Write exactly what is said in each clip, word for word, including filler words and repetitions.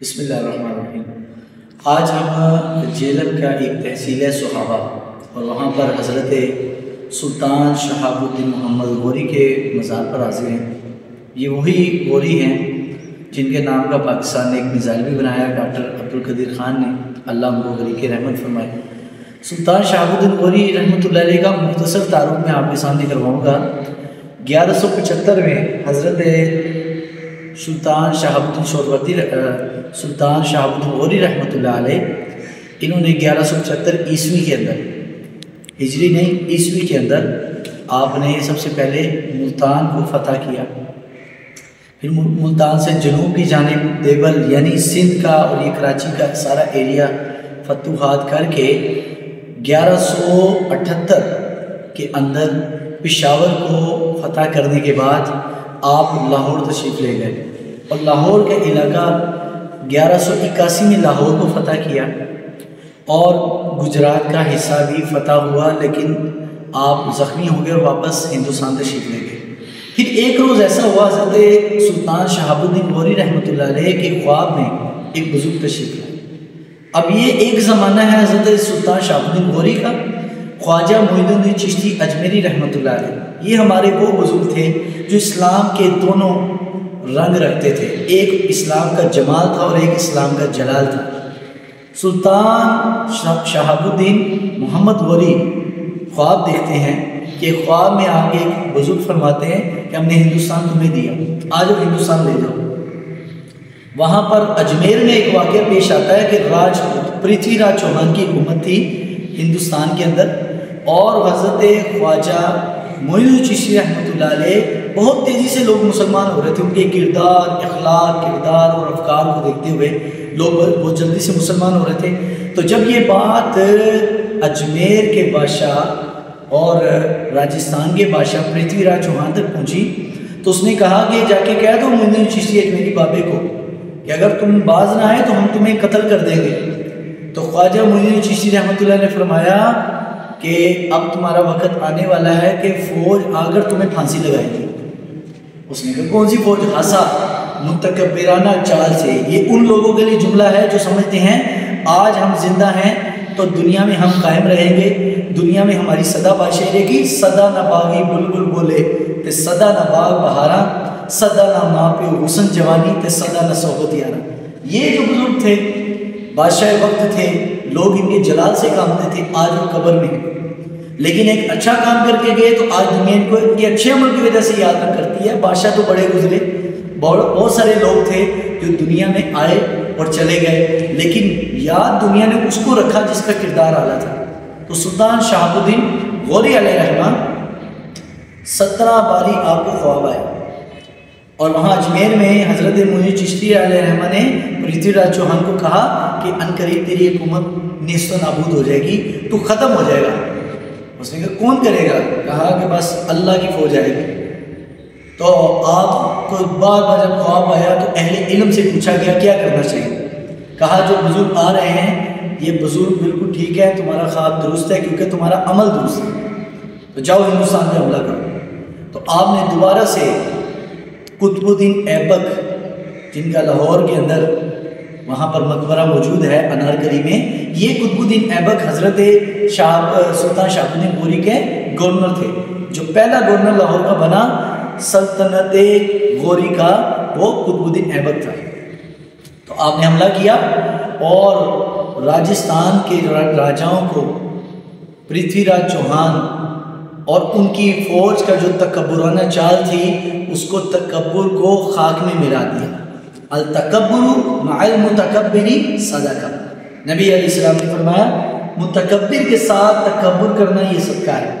बिस्मिल्लाहिर्रहमानिर्रहीम। आज हम जेलम का एक तहसील है सुहाबा और वहाँ पर हज़रत सुल्तान शहाबुद्दीन मोहम्मद गौरी के मज़ार पर हाजिर हैं। ये वही गौरी हैं जिनके नाम का पाकिस्तान ने एक मिसाइल भी बनाया। डॉक्टर अब्दुल कदीर ख़ान ने अल्लाह उनको गरीब की रहमत फरमाए। सुल्तान शहाबुद्दीन गौरी रहमतुल्लाह अलैह का मुख्तसर तारुफ मैं आपके सामने करवाऊँगा। ग्यारह सौ पचहत्तर में हज़रत सुल्तान शहाबुद्दीन शोरवती सुल्तान शहाबुद्दीन गौरी रहमतुल्लाह अलैह इन्होंने ग्यारह सौ पचहत्तर ईस्वी के अंदर, हिजरी नहीं ईस्वी के अंदर, आपने सबसे पहले मुल्तान को फतह किया। फिर मुल्तान से जनूब की जानिब देवल यानी सिंध का और ये कराची का सारा एरिया फतूहात करके ग्यारह सौ अठहत्तर के अंदर पेशावर को फतह करने के बाद आप लाहौर तशरीफ़ ले गए और लाहौर का इलाका ग्यारह सौ इक्यासी में लाहौर को फतह किया और गुजरात का हिस्सा भी फतह हुआ, लेकिन आप ज़ख्मी हो गए और वापस हिंदुस्तान तशरीफ़ ले गए। फिर एक रोज़ ऐसा हुआ हज़रत सुल्तान शहाबुद्दीन गौरी रहमतुल्लाह अलैह के ख्वाब में एक बुज़ुर्ग तशरीफ़ लाए। अब ये एक ज़माना है हज़रत सुल्तान शहाबुद्दीन गौरी का। खवाजा मोहिदुद्दीन चिश्ती अजमेरी रहमतुल्लाह अलैह ये हमारे वो बुज़ुर्ग थे जो इस्लाम के दोनों रंग रखते थे। एक इस्लाम का जमाल था और एक इस्लाम का जलाल था। सुल्तान शहाबुद्दीन मोहम्मद गौरी ख्वाब देखते हैं कि ख्वाब में आगे एक बुज़ुर्ग फरमाते हैं कि हमने हिंदुस्तान तुम्हें दिया, आज वो हिंदुस्तान ले जाओ। वहाँ पर अजमेर में एक वाक़या पेश आता है कि राजपूत पृथ्वीराज चौहान की हुकूमत थी हिंदुस्तान के अंदर और हज़रत ख्वाजा मोहिदुद्दीन चिश्ती रहमतुल्लाह अलैह बहुत तेज़ी से लोग मुसलमान हो रहे थे। उनके किरदार, अखलाक, किरदार और अफकार को देखते हुए लोग बहुत जल्दी से मुसलमान हो रहे थे। तो जब ये बात अजमेर के बादशाह और राजस्थान के बादशाह पृथ्वीराज चौहान तक पहुँची तो उसने कहा कि जाके कह दो मोहिदुद्दीन चिश्ती अजमेरी बाबे को कि अगर तुम बाज ना आए तो हम तुम्हें कत्ल कर देंगे। तो ख्वाजा मोहिदुद्दीन चिश्ती रहमतुल्लाह ने फरमाया कि अब तुम्हारा वक्त आने वाला है कि फ़ौज आकर तुम्हें फांसी लगाएगी। उसने कहा कौन सी फ़ौज? हंसा मुतकब्बिराना चाल से। ये उन लोगों के लिए जुमला है जो समझते हैं आज हम जिंदा हैं तो दुनिया में हम कायम रहेंगे, दुनिया में हमारी सदा बादशाही रहेगी। सदा न बागी बुलबुल बोले ते सदा न बाग बहारा, सदा न माँ पे हुसन जवानी ते सदा न सोहबत यारा। ये जो बुजुर्ग थे, बादशाह वक्त थे, लोग इनके जलाल से कामते थे, आज वो कब्र में है लेकिन एक अच्छा काम करके गए तो आज दुनिया इनको इनके अच्छे अमल की वजह से याद न करती है। बादशाह तो बड़े गुजरे, बहुत बहुत सारे लोग थे जो दुनिया में आए और चले गए, लेकिन याद दुनिया ने उसको रखा जिसका किरदार आला था। तो सुल्तान शहाबुद्दीन गौरी अलैहिर्रहमान सत्रह बारी आपको ख्वाब आया और वहाँ अजमेर में हज़रत मोहिदुद्दीन चिश्ती अलैहिर्रहमान ने पृथ्वीराज चौहान को कहा कि अनकरीब तेरी हुकूमत नेस्त नाबूद हो जाएगी, तू ख़त्म हो जाएगा। उसने कहा कौन करेगा? कहा कि बस अल्लाह की फ़ौज आएगी। तो आपको बार बार जब ख्वाब आया तो अहले इल्म से पूछा गया क्या करना चाहिए? कहा जो बुज़ुर्ग आ रहे हैं ये बुज़ुर्ग बिल्कुल ठीक है, तुम्हारा ख्वाब दुरुस्त है क्योंकि तुम्हारा अमल दुरुस्त है, तो जाओ हिंदुस्तान में हमला करो। तो आपने दोबारा से कुतुबुद्दीन ऐबक जिनका लाहौर के अंदर वहाँ पर मकबरा मौजूद है अनारकली में, ये कुतुबुद्दीन ऐबक हज़रत शाह सुल्तान शहाबुद्दीन गौरी के गवर्नर थे। जो पहला गवर्नर लाहौर का बना सल्तनत गौरी का वो कुतुबुद्दीन ऐबक था। तो आपने हमला किया और राजस्थान के राजाओं को पृथ्वीराज चौहान और उनकी फ़ौज का जो तकब्बुराना चाल थी उसको तकब्बुर को खाक में मिला दिया। अल तकब्बुरु मअल मुतकब्बिरी सदका। नबी अलैहिस्सलाम ने फरमाया मुतकब्बिर के साथ तकब्बुर करना ये सदका है।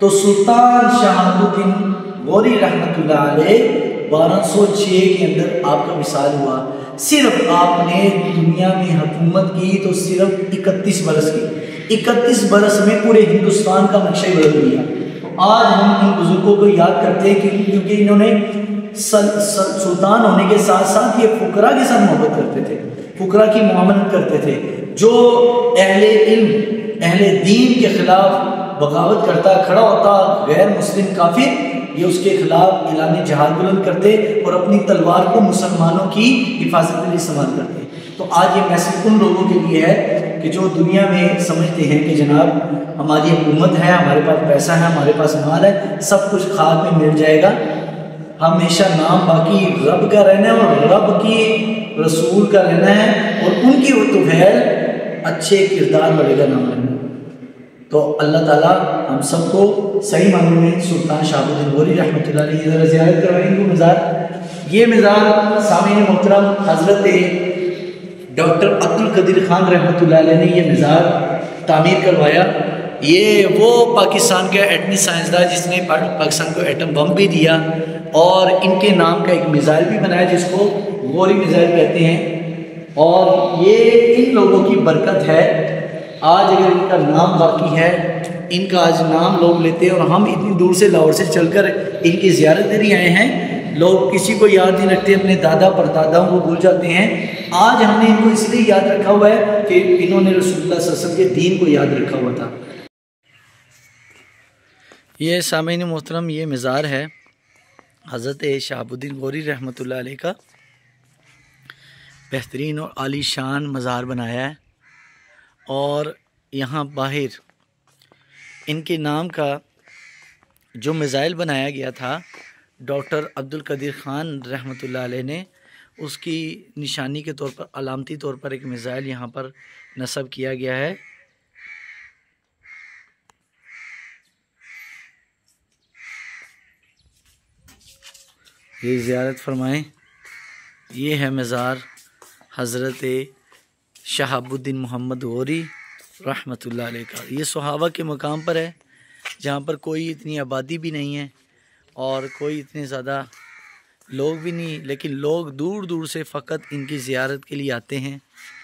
तो सुल्तान शहाबुद्दीन गौरी रहमतुल्लाह अलैह बारह सौ छह के अंदर आपका विसाल हुआ। सिर्फ आपने दुनिया में हुकूमत की तो सिर्फ इकतीस बरस की, इकतीस बरस में पूरे हिंदुस्तान का नक्शा बदल दिया। आज हम इन बुज़ुर्गों को याद करते हैं क्योंकि इन्होंने सुल्तान होने के साथ साथ ये फुकरा के साथ मोहब्बत करते थे, फुकरा की मुआमलत करते थे। जो अहले इल्म, अहले दीन के ख़िलाफ़ बगावत करता, खड़ा होता, गैर मुस्लिम काफिर, ये उसके खिलाफ ऐलान जहाद बुलंद करते और अपनी तलवार को मुसलमानों की हिफाजत के लिए इस्तेमाल करते। तो आज ये मैसेज उन लोगों के लिए है कि जो दुनिया में समझते हैं कि जनाब हमारी हुकूमत है, हमारे पास पैसा है, हमारे पास माल है, सब कुछ खाक में मिल जाएगा, हमेशा नाम बाकी रब का रहना है और रब की रसूल का रहना है और उनकी तुफैल अच्छे किरदार वाले का नाम रहना। तो अल्लाह ताला हम सबको सही मानने में सुल्तान शहाबुद्दीन गौरी रहमतुल्लाह अलैहि ज़रा ज़ियारत करवाएंगे मज़ार। ये मज़ार सामईन मोहतरम हज़रत डॉक्टर अब्दुल कदीर ख़ान रहमतुल्लाह अलैहि ने ये मज़ार तामीर करवाया। ये वो पाकिस्तान के एटमी साइंसदान जिसने पाकिस्तान को एटम बम भी दिया और इनके नाम का एक मिज़ाइल भी बनाया जिसको गौरी मिज़ाइल कहते हैं। और ये इन लोगों की बरकत है, आज अगर इनका नाम बाकी है, इनका आज नाम लोग लेते हैं और हम इतनी दूर से लाहौर से चलकर इनकी ज़ियारत के लिए आए हैं। लोग किसी को याद नहीं रखते, अपने दादा परदादाओं को भूल जाते हैं। आज हमने इनको इसलिए याद रखा हुआ है कि इन्होंने रसूलुल्लाह सल्लल्लाहु अलैहि वसल्लम के दीन को याद रखा हुआ था। ये सामईन मोहतरम ये मज़ार है हज़रत शहाबुद्दीन गौरी रहमतुल्लाह अलैह का, बेहतरीन और आलीशान मज़ार बनाया है। और यहाँ बाहर इनके नाम का जो मिज़ाइल बनाया गया था डॉक्टर अब्दुल कदीर ख़ान रहमतुल्लाह अलैह ने, उसकी निशानी के तौर पर अलामती तौर पर एक मिज़ाइल यहाँ पर नस्ब किया गया है। ये ज़ियारत फरमाएं। ये है मज़ार हज़रत शहाबुद्दीन मोहम्मद गौरी रहमतुल्लाह अलैह का। ये सुहाबा के मकाम पर है जहाँ पर कोई इतनी आबादी भी नहीं है और कोई इतने ज़्यादा लोग भी नहीं, लेकिन लोग दूर दूर से फ़कत इनकी ज़ियारत के लिए आते हैं।